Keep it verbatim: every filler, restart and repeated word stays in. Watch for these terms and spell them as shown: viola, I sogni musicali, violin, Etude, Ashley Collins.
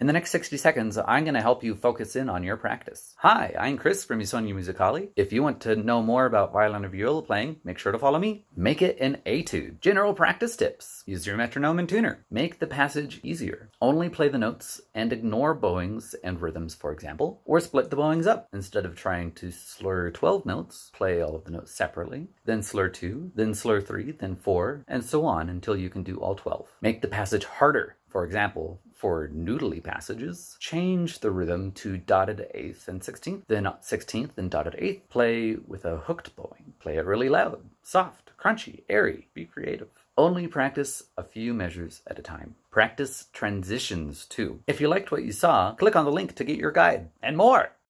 In the next sixty seconds, I'm going to help you focus in on your practice. Hi, I'm Chris from I Sogni Musicali. If you want to know more about violin or viola playing, make sure to follow me. Make it an etude. General practice tips. Use your metronome and tuner. Make the passage easier. Only play the notes and ignore bowings and rhythms, for example, or split the bowings up. Instead of trying to slur twelve notes, play all of the notes separately, then slur two, then slur three, then four, and so on until you can do all twelve. Make the passage harder. For example, for noodly passages, change the rhythm to dotted eighth and sixteenth, then sixteenth and dotted eighth. Play with a hooked bowing. Play it really loud, soft, crunchy, airy. Be creative. Only practice a few measures at a time. Practice transitions too. If you liked what you saw, click on the link to get your guide and more.